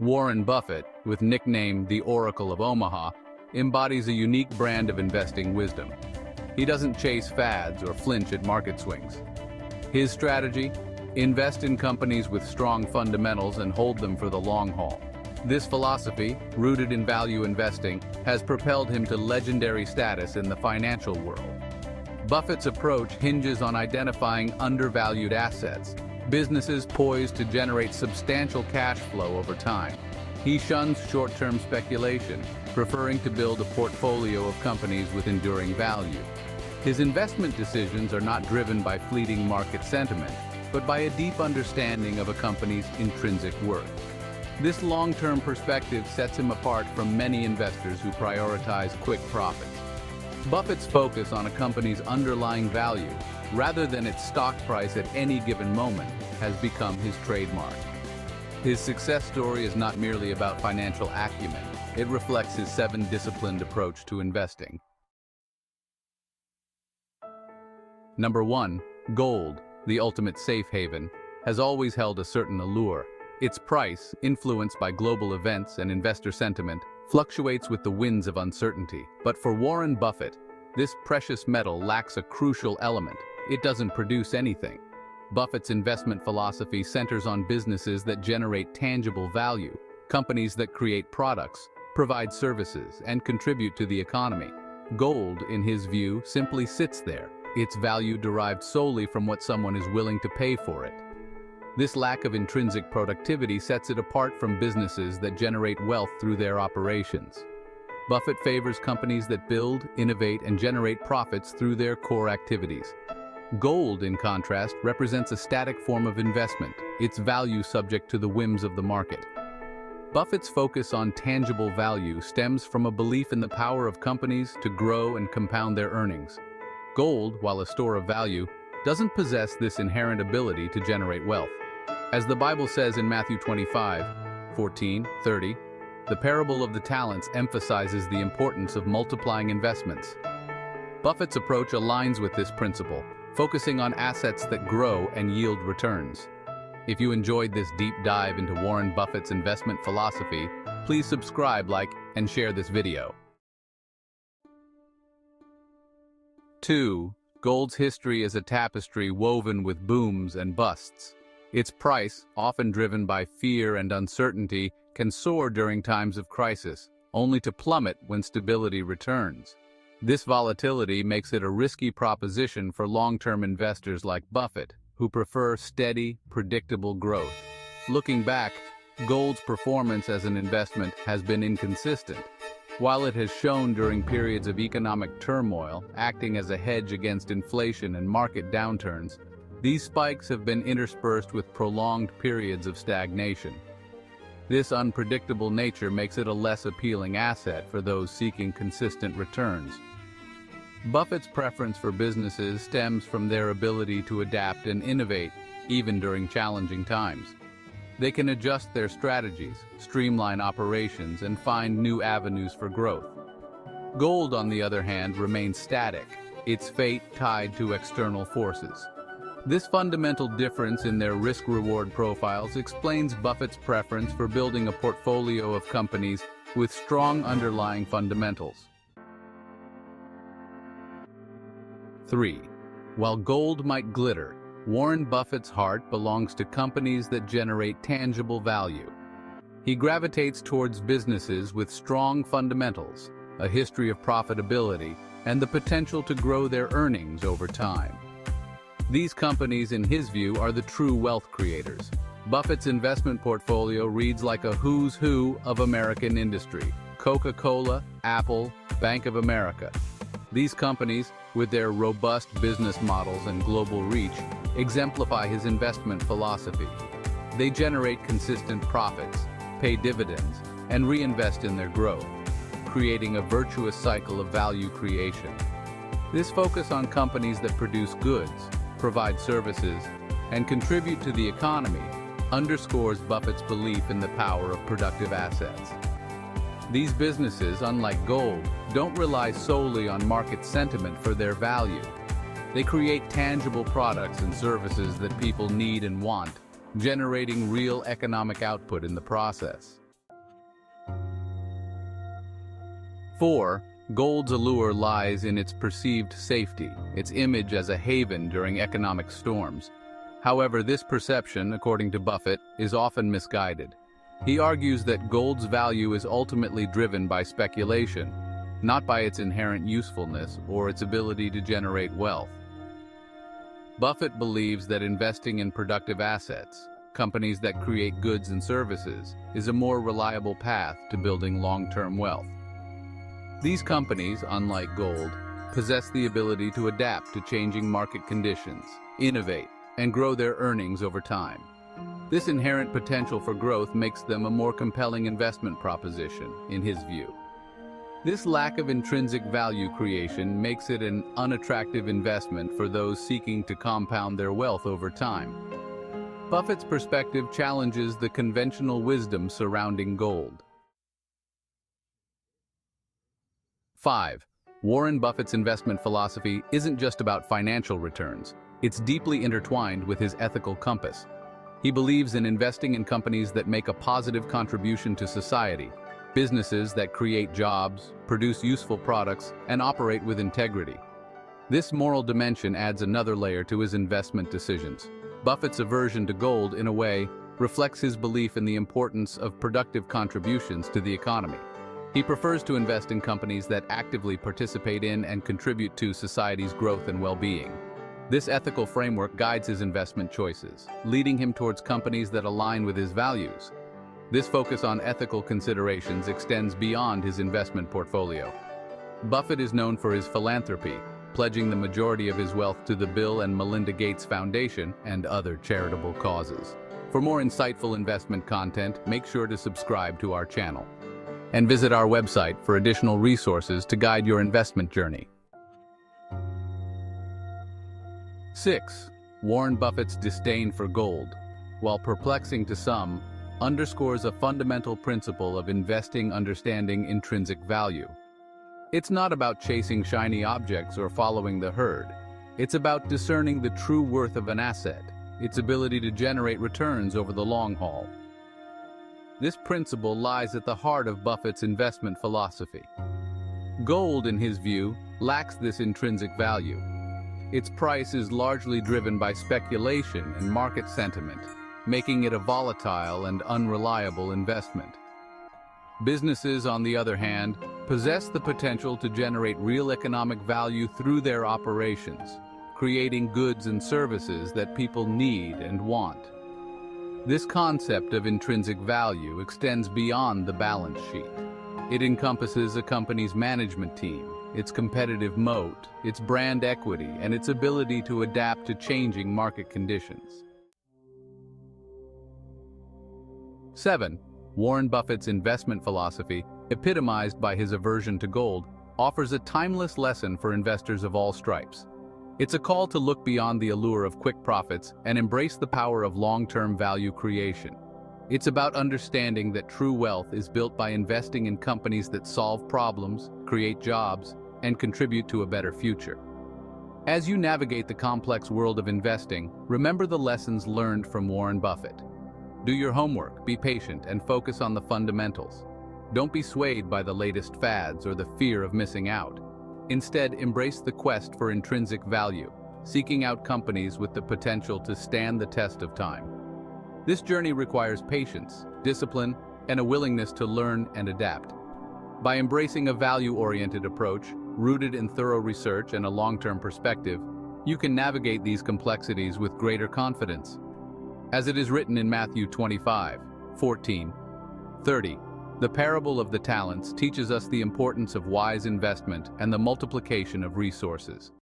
Warren Buffett, with nickname the Oracle of Omaha, embodies a unique brand of investing wisdom. He doesn't chase fads or flinch at market swings. His strategy? Invest in companies with strong fundamentals and hold them for the long haul. This philosophy, rooted in value investing, has propelled him to legendary status in the financial world. Buffett's approach hinges on identifying undervalued assets, businesses poised to generate substantial cash flow over time. He shuns short-term speculation, preferring to build a portfolio of companies with enduring value. His investment decisions are not driven by fleeting market sentiment, but by a deep understanding of a company's intrinsic worth. This long-term perspective sets him apart from many investors who prioritize quick profits. Buffett's focus on a company's underlying value, rather than its stock price at any given moment, has become his trademark. His success story is not merely about financial acumen. It reflects his seven disciplined approach to investing. Number 1. Gold, the ultimate safe haven, has always held a certain allure. Its price, influenced by global events and investor sentiment, fluctuates with the winds of uncertainty. But for Warren Buffett, this precious metal lacks a crucial element. It doesn't produce anything. Buffett's investment philosophy centers on businesses that generate tangible value, companies that create products, provide services, and contribute to the economy. Gold, in his view, simply sits there, its value derived solely from what someone is willing to pay for it. This lack of intrinsic productivity sets it apart from businesses that generate wealth through their operations. Buffett favors companies that build, innovate, and generate profits through their core activities. Gold, in contrast, represents a static form of investment, its value subject to the whims of the market. Buffett's focus on tangible value stems from a belief in the power of companies to grow and compound their earnings. Gold, while a store of value, doesn't possess this inherent ability to generate wealth. As the Bible says in Matthew 25:14-30, the parable of the talents emphasizes the importance of multiplying investments. Buffett's approach aligns with this principle, focusing on assets that grow and yield returns. If you enjoyed this deep dive into Warren Buffett's investment philosophy, please subscribe, like, and share this video. 2. Gold's history is a tapestry woven with booms and busts. Its price, often driven by fear and uncertainty, can soar during times of crisis, only to plummet when stability returns. This volatility makes it a risky proposition for long-term investors like Buffett, who prefer steady, predictable growth. Looking back, gold's performance as an investment has been inconsistent. While it has shone during periods of economic turmoil, acting as a hedge against inflation and market downturns, these spikes have been interspersed with prolonged periods of stagnation. This unpredictable nature makes it a less appealing asset for those seeking consistent returns. Buffett's preference for businesses stems from their ability to adapt and innovate, even during challenging times. They can adjust their strategies, streamline operations, and find new avenues for growth. Gold, on the other hand, remains static, its fate tied to external forces. This fundamental difference in their risk-reward profiles explains Buffett's preference for building a portfolio of companies with strong underlying fundamentals. 3. While gold might glitter, Warren Buffett's heart belongs to companies that generate tangible value. He gravitates towards businesses with strong fundamentals, a history of profitability, and the potential to grow their earnings over time. These companies, in his view, are the true wealth creators. Buffett's investment portfolio reads like a who's who of American industry: Coca-Cola, Apple, Bank of America. These companies, with their robust business models and global reach, exemplify his investment philosophy. They generate consistent profits, pay dividends, and reinvest in their growth, creating a virtuous cycle of value creation. This focus on companies that produce goods, provide services, and contribute to the economy underscores Buffett's belief in the power of productive assets. These businesses, unlike gold, don't rely solely on market sentiment for their value. They create tangible products and services that people need and want, generating real economic output in the process. 4. Gold's allure lies in its perceived safety, its image as a haven during economic storms. However, this perception, according to Buffett, is often misguided. He argues that gold's value is ultimately driven by speculation, not by its inherent usefulness or its ability to generate wealth. Buffett believes that investing in productive assets, companies that create goods and services, is a more reliable path to building long-term wealth. These companies, unlike gold, possess the ability to adapt to changing market conditions, innovate, and grow their earnings over time. This inherent potential for growth makes them a more compelling investment proposition, in his view. This lack of intrinsic value creation makes it an unattractive investment for those seeking to compound their wealth over time. Buffett's perspective challenges the conventional wisdom surrounding gold. 5. Warren Buffett's investment philosophy isn't just about financial returns. It's deeply intertwined with his ethical compass. He believes in investing in companies that make a positive contribution to society, businesses that create jobs, produce useful products, and operate with integrity. This moral dimension adds another layer to his investment decisions. Buffett's aversion to gold, in a way, reflects his belief in the importance of productive contributions to the economy. He prefers to invest in companies that actively participate in and contribute to society's growth and well-being. This ethical framework guides his investment choices, leading him towards companies that align with his values. This focus on ethical considerations extends beyond his investment portfolio. Buffett is known for his philanthropy, pledging the majority of his wealth to the Bill and Melinda Gates Foundation and other charitable causes. For more insightful investment content, make sure to subscribe to our channel and visit our website for additional resources to guide your investment journey. 6. Warren Buffett's disdain for gold, while perplexing to some, underscores a fundamental principle of investing understanding intrinsic value. It's not about chasing shiny objects or following the herd. It's about discerning the true worth of an asset, its ability to generate returns over the long haul. This principle lies at the heart of Buffett's investment philosophy. Gold, in his view, lacks this intrinsic value. Its price is largely driven by speculation and market sentiment, making it a volatile and unreliable investment. Businesses, on the other hand, possess the potential to generate real economic value through their operations, creating goods and services that people need and want. This concept of intrinsic value extends beyond the balance sheet. It encompasses a company's management team, its competitive moat, its brand equity, and its ability to adapt to changing market conditions. 7. Warren Buffett's investment philosophy, epitomized by his aversion to gold, offers a timeless lesson for investors of all stripes. It's a call to look beyond the allure of quick profits and embrace the power of long-term value creation. It's about understanding that true wealth is built by investing in companies that solve problems, create jobs, and contribute to a better future. As you navigate the complex world of investing, remember the lessons learned from Warren Buffett. Do your homework, be patient, and focus on the fundamentals. Don't be swayed by the latest fads or the fear of missing out. Instead, embrace the quest for intrinsic value, seeking out companies with the potential to stand the test of time. This journey requires patience, discipline, and a willingness to learn and adapt. By embracing a value-oriented approach, rooted in thorough research and a long-term perspective, you can navigate these complexities with greater confidence. As it is written in Matthew 25:14-30, the parable of the talents teaches us the importance of wise investment and the multiplication of resources.